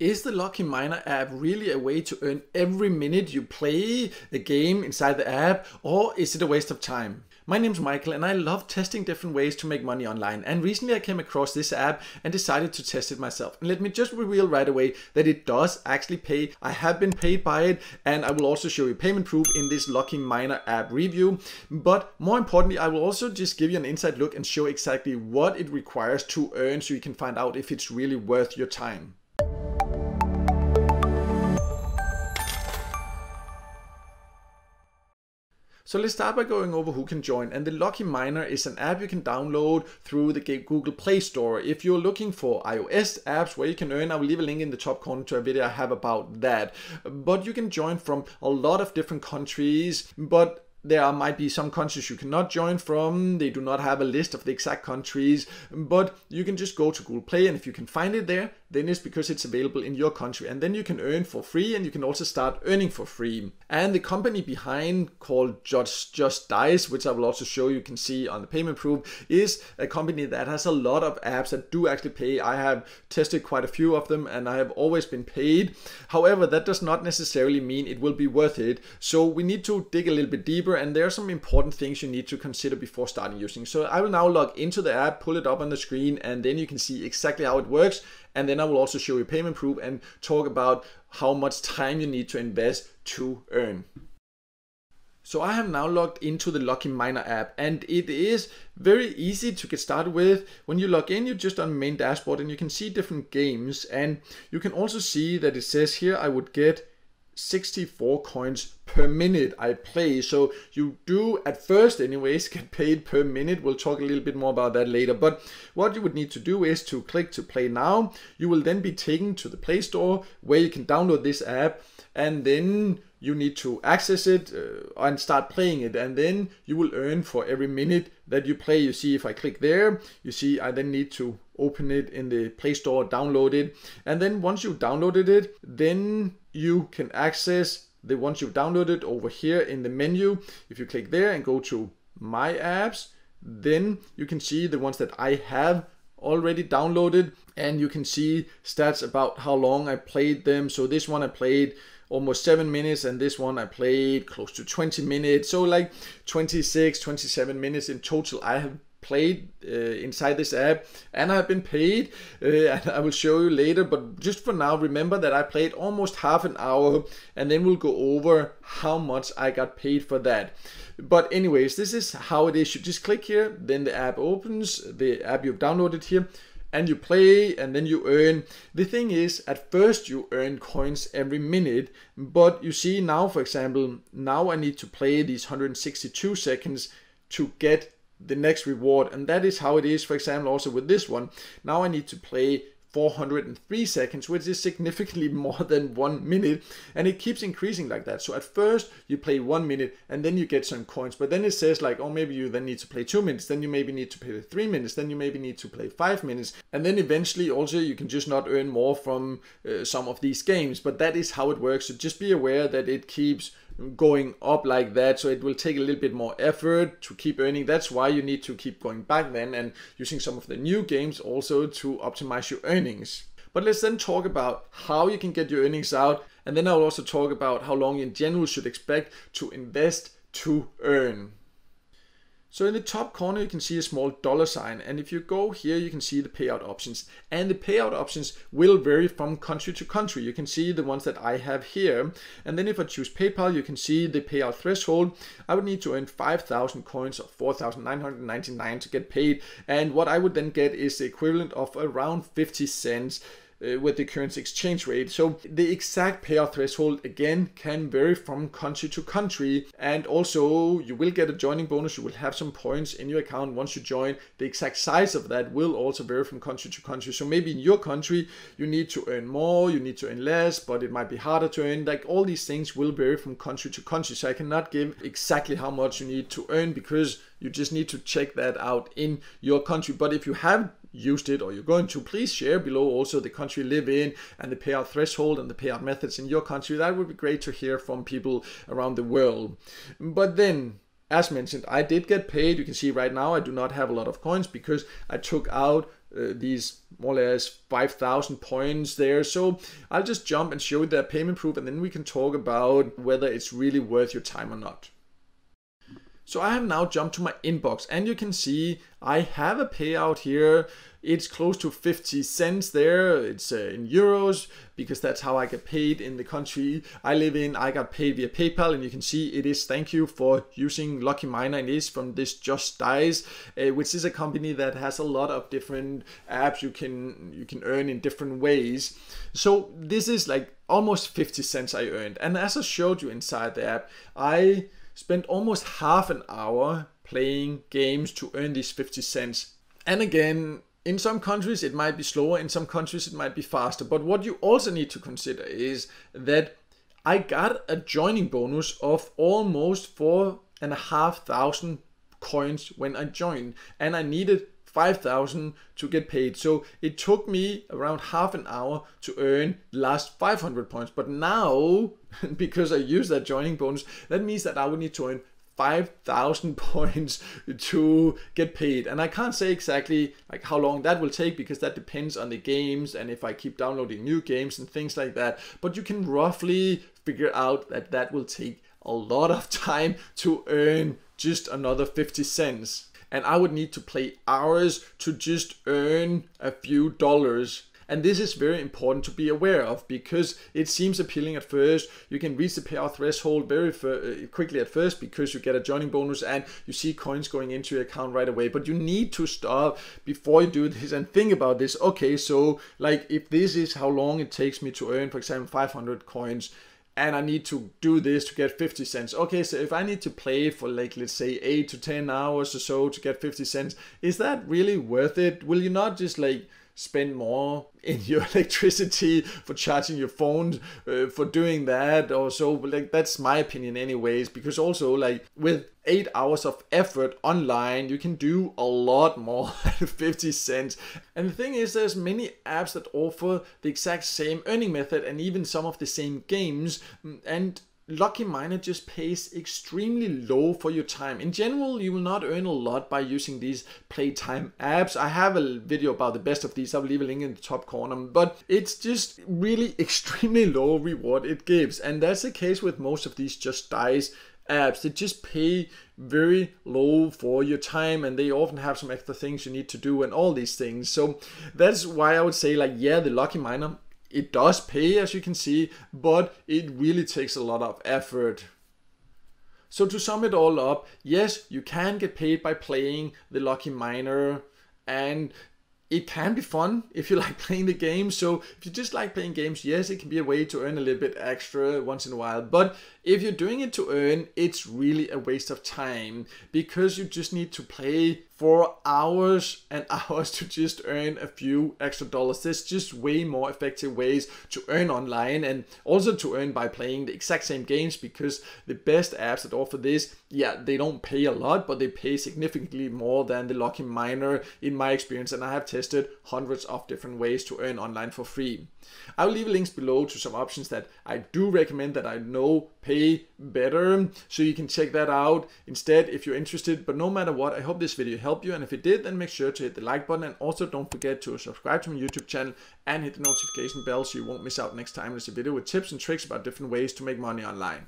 Is the Lucky Miner app really a way to earn every minute you play the game inside the app, or is it a waste of time? My name's Michael and I love testing different ways to make money online, and recently I came across this app and decided to test it myself. And let me just reveal right away that it does actually pay. I have been paid by it, and I will also show you payment proof in this Lucky Miner app review. But more importantly, I will also just give you an inside look and show exactly what it requires to earn, so you can find out if it's really worth your time. So let's start by going over who can join, and the Lucky Miner is an app you can download through the Google Play Store. If you're looking for iOS apps where you can earn, I will leave a link in the top corner to a video I have about that. But you can join from a lot of different countries, but there might be some countries you cannot join from. They do not have a list of the exact countries, but you can just go to Google Play, and if you can find it there, then it's because it's available in your country, and then you can earn for free, and you can also start earning for free. And the company behind, called Just Dice, which I will also show you can see on the payment proof, is a company that has a lot of apps that do actually pay. I have tested quite a few of them and I have always been paid. However, that does not necessarily mean it will be worth it. So we need to dig a little bit deeper, and there are some important things you need to consider before starting using. So I will now log into the app, pull it up on the screen, and then you can see exactly how it works. And then I will also show you payment proof and talk about how much time you need to invest to earn. So I have now logged into the Lucky Miner app, and it is very easy to get started with. When you log in, you're just on the main dashboard and you can see different games. And you can also see that it says here I would get 64 coins per minute I play. So you do at first anyways get paid per minute. We'll talk a little bit more about that later, but what you would need to do is to click to play now. You will then be taken to the Play Store where you can download this app, and then you need to access it and start playing it, and then you will earn for every minute that you play. You see, if I click there, you see I then need to open it in the Play Store, download it, and then once you've downloaded it, then you can access the ones you've downloaded over here in the menu. If you click there and go to My Apps, then you can see the ones that I have already downloaded, and you can see stats about how long I played them. So this one I played almost 7 minutes, and this one I played close to 20 minutes. So like 26, 27 minutes in total I have played inside this app, and I've been paid, and I will show you later. But just for now, remember that I played almost half an hour, and then we'll go over how much I got paid for that. But anyways, this is how it is. You just click here, then the app opens, the app you've downloaded here, and you play, and then you earn. The thing is, at first you earn coins every minute, but you see now, for example, now I need to play these 162 seconds to get the next reward, and that is how it is. For example, also with this one, now I need to play 403 seconds, which is significantly more than 1 minute, and it keeps increasing like that. So at first you play 1 minute and then you get some coins, but then it says like, oh, maybe you then need to play 2 minutes, then you maybe need to play 3 minutes, then you maybe need to play 5 minutes, and then eventually also you can just not earn more from some of these games. But that is how it works, so just be aware that it keeps going up like that, so it will take a little bit more effort to keep earning. That's why you need to keep going back then and using some of the new games also to optimize your earnings. But let's then talk about how you can get your earnings out, and then I will also talk about how long in general should expect to invest to earn. So in the top corner you can see a small dollar sign, and if you go here you can see the payout options, and the payout options will vary from country to country. You can see the ones that I have here, and then if I choose PayPal you can see the payout threshold. I would need to earn 5,000 coins or 4,999 to get paid, and what I would then get is the equivalent of around 50 cents with the current exchange rate. So the exact payout threshold again can vary from country to country, and also you will get a joining bonus. You will have some points in your account once you join. The exact size of that will also vary from country to country. So maybe in your country you need to earn more, you need to earn less, but it might be harder to earn. Like, all these things will vary from country to country, so I cannot give exactly how much you need to earn because you just need to check that out in your country. But if you have used it or you're going to, please share below also the country you live in and the payout threshold and the payout methods in your country. That would be great to hear from people around the world. But then, as mentioned, I did get paid. You can see right now I do not have a lot of coins because I took out these more or less 5,000 points there. So I'll just jump and show you their payment proof, and then we can talk about whether it's really worth your time or not. So I have now jumped to my inbox, and you can see I have a payout here. It's close to 50 cents there. It's in euros, because that's how I get paid in the country I live in. I got paid via PayPal, and you can see it is thank you for using Lucky Miner. It is from this Just Dice, which is a company that has a lot of different apps you can earn in different ways. So this is like almost 50 cents I earned. And as I showed you inside the app, I spent almost half an hour playing games to earn these 50 cents. And again, in some countries it might be slower, in some countries it might be faster. But what you also need to consider is that I got a joining bonus of almost 4,500 coins when I joined, and I needed 5,000 to get paid. So it took me around half an hour to earn the last 500 points. But now, because I used that joining bonus, that means that I would need to earn 5,000 points to get paid. And I can't say exactly like how long that will take, because that depends on the games and if I keep downloading new games and things like that. But you can roughly figure out that that will take a lot of time to earn just another 50 cents. And I would need to play hours to just earn a few dollars. And this is very important to be aware of, because it seems appealing at first. You can reach the payout threshold very quickly at first, because you get a joining bonus and you see coins going into your account right away. But you need to stop before you do this and think about this. Okay, so like if this is how long it takes me to earn, for example, 500 coins, and I need to do this to get 50 cents. Okay, so if I need to play for like, let's say 8 to 10 hours or so to get 50 cents, is that really worth it? Will you not just like spend more in your electricity for charging your phone for doing that or so? Like, that's my opinion anyways, because also like with 8 hours of effort online, you can do a lot more at 50 cents. And the thing is, there's many apps that offer the exact same earning method and even some of the same games, and Lucky Miner just pays extremely low for your time. In general, you will not earn a lot by using these playtime apps. I have a video about the best of these. I'll leave a link in the top corner. But it's just really extremely low reward it gives. And that's the case with most of these Just Dice apps. They just pay very low for your time, and they often have some extra things you need to do and all these things. So that's why I would say, like, yeah, the Lucky Miner, it does pay, as you can see, but it really takes a lot of effort. So to sum it all up, yes, you can get paid by playing the Lucky Miner, and it can be fun if you like playing the game. So if you just like playing games, yes, it can be a way to earn a little bit extra once in a while. But if you're doing it to earn, it's really a waste of time, because you just need to play for hours and hours to just earn a few extra dollars. There's just way more effective ways to earn online, and also to earn by playing the exact same games, because the best apps that offer this, yeah, they don't pay a lot, but they pay significantly more than the Lucky Miner in my experience, and I have tested hundreds of different ways to earn online for free. I'll leave links below to some options that I do recommend, that I know pay better, so you can check that out instead if you're interested. But no matter what, I hope this video helped you, and if it did, then make sure to hit the like button, and also don't forget to subscribe to my YouTube channel and hit the notification bell so you won't miss out next time there's a video with tips and tricks about different ways to make money online.